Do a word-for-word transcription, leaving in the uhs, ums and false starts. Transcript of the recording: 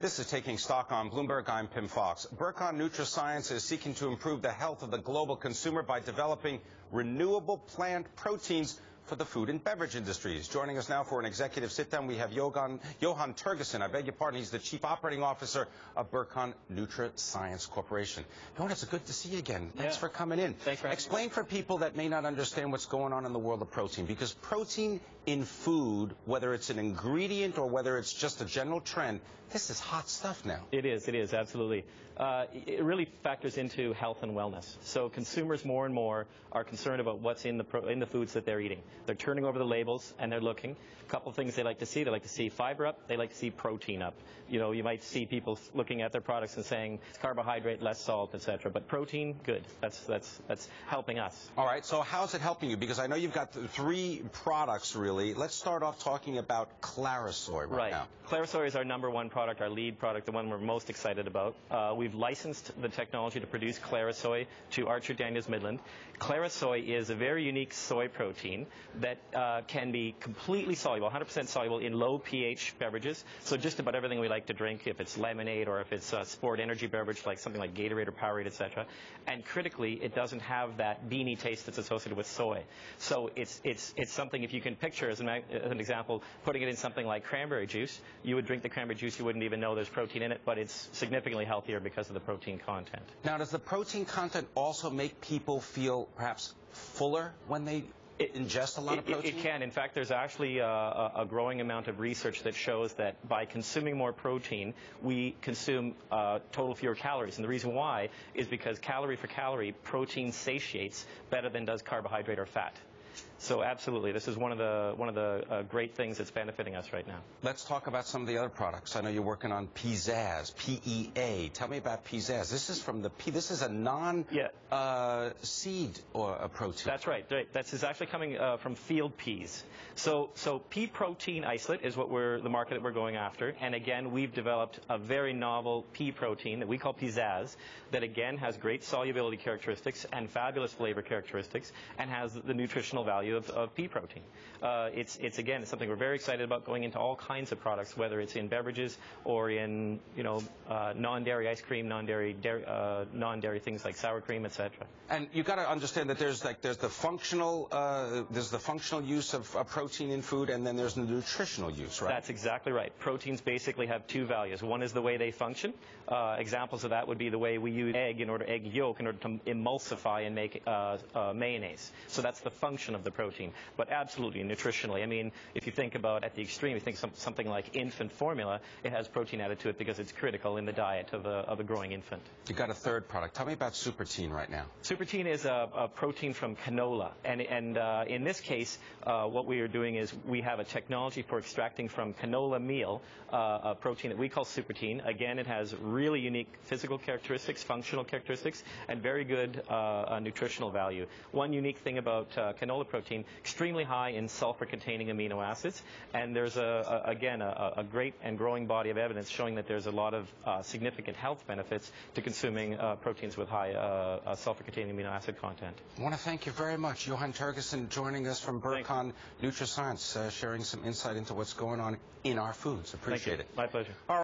This is Taking Stock on Bloomberg. I'm Pim Fox. Burcon NutraScience is seeking to improve the health of the global consumer by developing renewable plant proteins for the food and beverage industries. Joining us now for an executive sit-down, we have Johann, Johann Tergesen. I beg your pardon. He's the Chief Operating Officer of Burcon NutraScience Corporation. Johann, it's good to see you again. Thanks yeah. for coming in. Thanks for having Explain me. for people that may not understand what's going on in the world of protein, because protein in food, whether it's an ingredient or whether it's just a general trend, this is hot stuff now. It is. It is, absolutely. Uh, it really factors into health and wellness. So consumers more and more are concerned about what's in the pro in the foods that they're eating. They're turning over the labels and they're looking. A couple of things they like to see. They like to see fiber up. They like to see protein up. You know, you might see people looking at their products and saying it's carbohydrate, less salt, et cetera. But protein, good. That's that's that's helping us. All right. So how's it helping you? Because I know you've got three products really. Let's start off talking about Clarisoy right, right. now. Clarisoy is our number one product. Our lead product, the one we're most excited about. Uh, we've licensed the technology to produce Clarisoy to Archer Daniels Midland. Clarisoy is a very unique soy protein that uh, can be completely soluble, one hundred percent soluble in low pH beverages. So just about everything we like to drink, if it's lemonade or if it's a sport energy beverage like something like Gatorade or Powerade, et cetera. And critically, it doesn't have that beany taste that's associated with soy. So it's it's it's something, if you can picture as an, as an example, putting it in something like cranberry juice. You would drink the cranberry juice, you wouldn't even know there's protein in it, but it's significantly healthier because of the protein content. Now, does the protein content also make people feel perhaps fuller when they It ingest a lot of protein? It, it can. In fact, there's actually a, a growing amount of research that shows that by consuming more protein, we consume uh, total fewer calories. And the reason why is because calorie for calorie, protein satiates better than does carbohydrate or fat. So absolutely, this is one of the one of the uh, great things that's benefiting us right now. Let's talk about some of the other products. I know you're working on Peazazz, P E A. Tell me about Peazazz. This is from the P. This is a non yeah. uh, seed or a protein. That's right. Right. This is actually coming uh, from field peas. So so pea protein isolate is what we're the market that we're going after. And again, we've developed a very novel pea protein that we call Peazazz that again has great solubility characteristics and fabulous flavor characteristics and has the nutritional value Of, of pea protein. Uh, it's, it's again it's something we're very excited about going into all kinds of products, whether it's in beverages or in you know uh, non-dairy ice cream, non-dairy dairy, uh, non-dairy things like sour cream, et cetera. And you got to understand that there's like there's the functional uh, there's the functional use of uh, protein in food, and then there's the nutritional use, right? That's exactly right. Proteins basically have two values. One is the way they function. Uh, examples of that would be the way we use egg in order egg yolk in order to emulsify and make uh, uh, mayonnaise. So that's the function of the protein, but absolutely nutritionally. I mean, if you think about at the extreme, you think some, something like infant formula, it has protein added to it because it's critical in the diet of a, of a growing infant. You got a third product. Tell me about Superteen right now. Superteen is a, a protein from canola, and, and uh, in this case, uh, what we are doing is we have a technology for extracting from canola meal uh, a protein that we call Superteen. Again, it has really unique physical characteristics, functional characteristics, and very good uh, uh, nutritional value. One unique thing about uh, canola protein, extremely high in sulfur-containing amino acids, and there's a, a again a, a great and growing body of evidence showing that there's a lot of uh, significant health benefits to consuming uh, proteins with high uh, uh, sulfur-containing amino acid content. I want to thank you very much, Johann Tergesen, joining us from Burcon NutraScience, uh, sharing some insight into what's going on in our foods. Appreciate it. My pleasure. All right.